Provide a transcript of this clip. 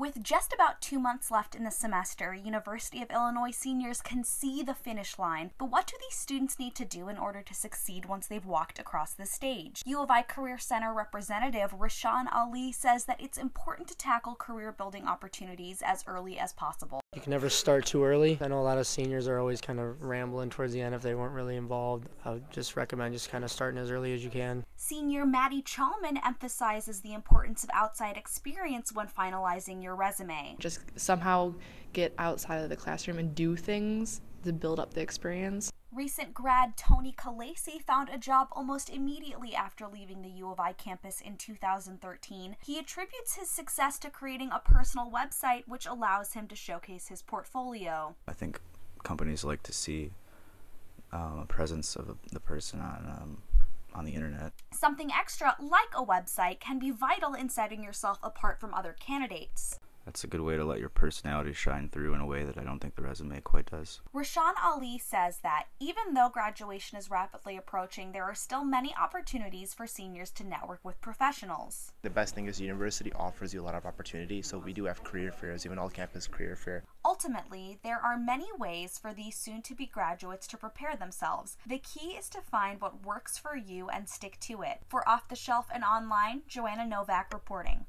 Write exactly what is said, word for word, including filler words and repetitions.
With just about two months left in the semester, University of Illinois seniors can see the finish line, but what do these students need to do in order to succeed once they've walked across the stage? U of I Career Center representative Rashaan Ali says that it's important to tackle career-building opportunities as early as possible. You can never start too early. I know a lot of seniors are always kind of rambling towards the end if they weren't really involved. I would just recommend just kind of starting as early as you can. Senior Maddie Chalman emphasizes the importance of outside experience when finalizing your resume. Just somehow get outside of the classroom and do things to build up the experience. Recent grad Tony Calaisi found a job almost immediately after leaving the U of I campus in two thousand thirteen. He attributes his success to creating a personal website which allows him to showcase his portfolio. I think companies like to see um, a presence of the person on um, on the internet. Something extra, like a website, can be vital in setting yourself apart from other candidates. That's a good way to let your personality shine through in a way that I don't think the resume quite does. Rashaan Ali says that even though graduation is rapidly approaching, there are still many opportunities for seniors to network with professionals. The best thing is university offers you a lot of opportunities, so we do have career fairs, even all-campus career fair. Ultimately, there are many ways for these soon-to-be graduates to prepare themselves. The key is to find what works for you and stick to it. For Off the Shelf and Online, Joanna Novak reporting.